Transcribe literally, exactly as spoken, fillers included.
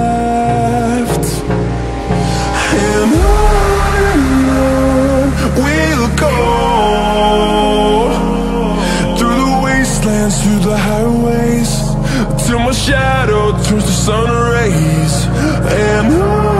left. And on we'll go, through the wastelands, through the highways, till my shadow turns to sun rays. And on